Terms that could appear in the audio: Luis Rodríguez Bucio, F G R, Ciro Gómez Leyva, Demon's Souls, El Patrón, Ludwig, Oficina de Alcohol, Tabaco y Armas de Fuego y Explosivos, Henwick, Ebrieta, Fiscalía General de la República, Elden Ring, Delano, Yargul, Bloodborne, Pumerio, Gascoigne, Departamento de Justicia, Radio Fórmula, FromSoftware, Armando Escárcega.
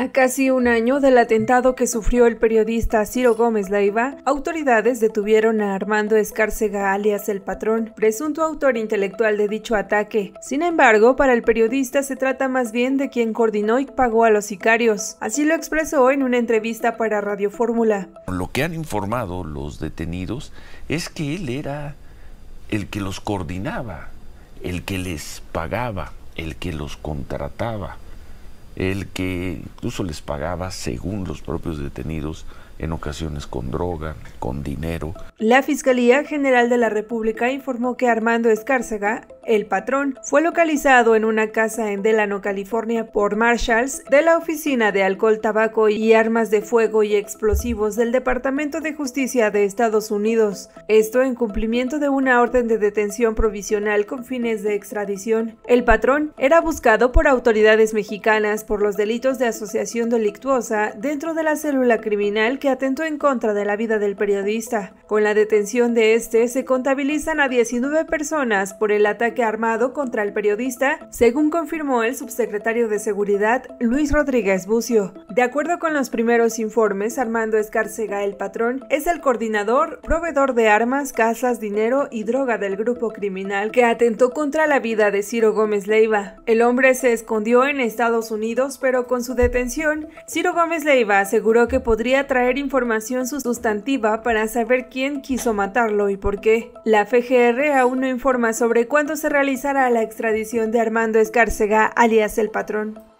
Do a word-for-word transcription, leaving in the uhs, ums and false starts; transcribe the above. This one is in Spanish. A casi un año del atentado que sufrió el periodista Ciro Gómez Leyva, autoridades detuvieron a Armando Escárcega alias El Patrón, presunto autor intelectual de dicho ataque. Sin embargo, para el periodista se trata más bien de quien coordinó y pagó a los sicarios. Así lo expresó en una entrevista para Radio Fórmula. Lo que han informado los detenidos es que él era el que los coordinaba, el que les pagaba, el que los contrataba, el que incluso les pagaba, según los propios detenidos, en ocasiones con droga, con dinero. La Fiscalía General de la República informó que Armando Escárcega, El Patrón, fue localizado en una casa en Delano, California, por marshals de la Oficina de Alcohol, Tabaco y Armas de Fuego y Explosivos del Departamento de Justicia de Estados Unidos. Esto en cumplimiento de una orden de detención provisional con fines de extradición. El Patrón era buscado por autoridades mexicanas por los delitos de asociación delictuosa dentro de la célula criminal que atentó en contra de la vida del periodista. Con la detención de este, se contabilizan a diecinueve personas por el ataque armado contra el periodista, según confirmó el subsecretario de Seguridad Luis Rodríguez Bucio. De acuerdo con los primeros informes, Armando Escárcega, El Patrón, es el coordinador, proveedor de armas, casas, dinero y droga del grupo criminal que atentó contra la vida de Ciro Gómez Leyva. El hombre se escondió en Estados Unidos, pero con su detención, Ciro Gómez Leyva aseguró que podría traer información sustantiva para saber quién quiso matarlo y por qué. La F G R aún no informa sobre cuándo se realizará la extradición de Armando Escárcega, alias El Patrón.